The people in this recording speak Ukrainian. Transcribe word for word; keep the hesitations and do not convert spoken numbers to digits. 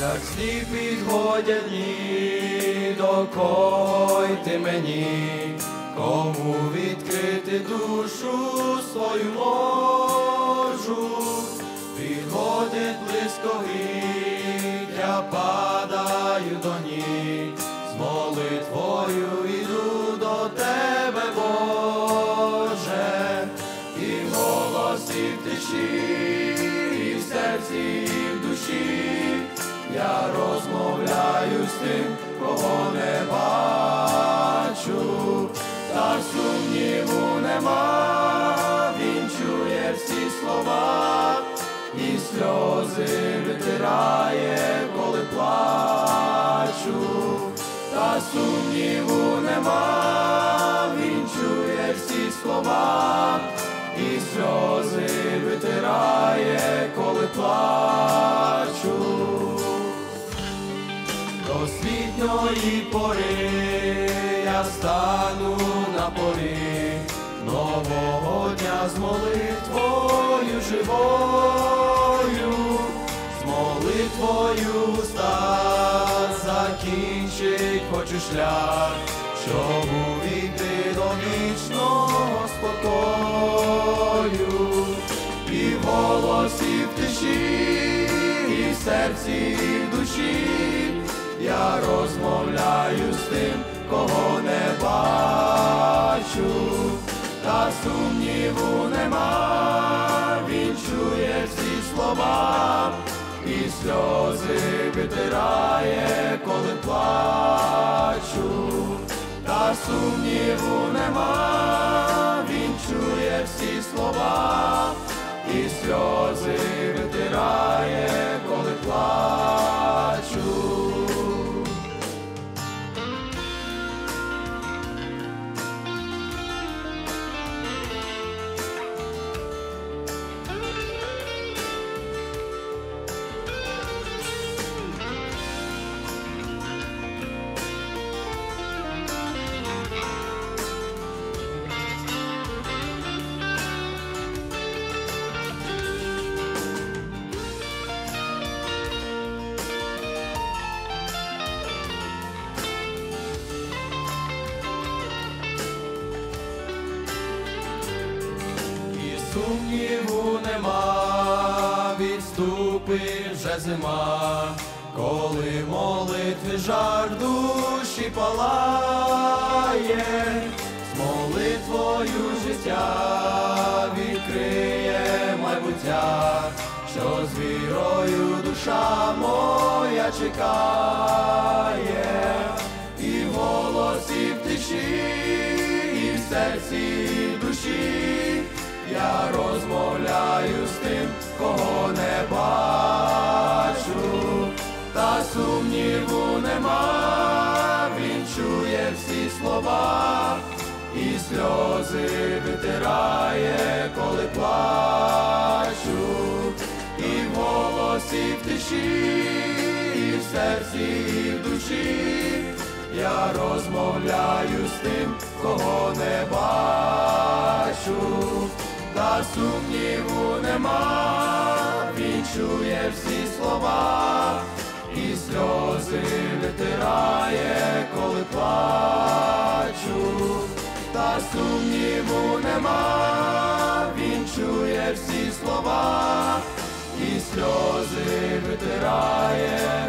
як сніг підходять дні, до кого йти мені, кому відкрити душу свою можу. Підходять близько гід, я падаю до ніг, з молитвою іду до тебе, Боже, і голос, і в тиші, і в серці, і в душі. Я розмовляю з тим, кого не бачу, та сумніву нема, він чує всі слова, і сльози витирає, коли плачу, та сумніву нема, він чує всі слова, і сльози витирає, коли плачу. До світньої пори я стану на порі нового дня з молитвою живою, з молитвою уста закінчить хочу шлях, щоб увійти до вічного спокою. І в голосі, в тиші, і в серці, і в душі я розмовляю з тим, кого не бачу, та сумніву нема, він чує всі слова, і сльози витирає, коли плачу, та сумніву нема, він чує всі слова, і сльози витирає, коли плачу. Сумніву нема, відступить вже зима, коли молитви жар душі палає, з молитвою життя відкриє майбуття, що з вірою душа моя чекає, і в голосі, в тиші, і в серці, і в душі я розмовляю з тим, кого не бачу, та сумніву нема, він чує всі слова, і сльози витирає, коли плачу, і в голосі, в тиші, і в серці, і в душі я розмовляю з тим, кого не бачу, та сумніву нема, він чує всі слова, і сльози витирає, коли плачу, та сумніву нема, він чує всі слова, і сльози витирає,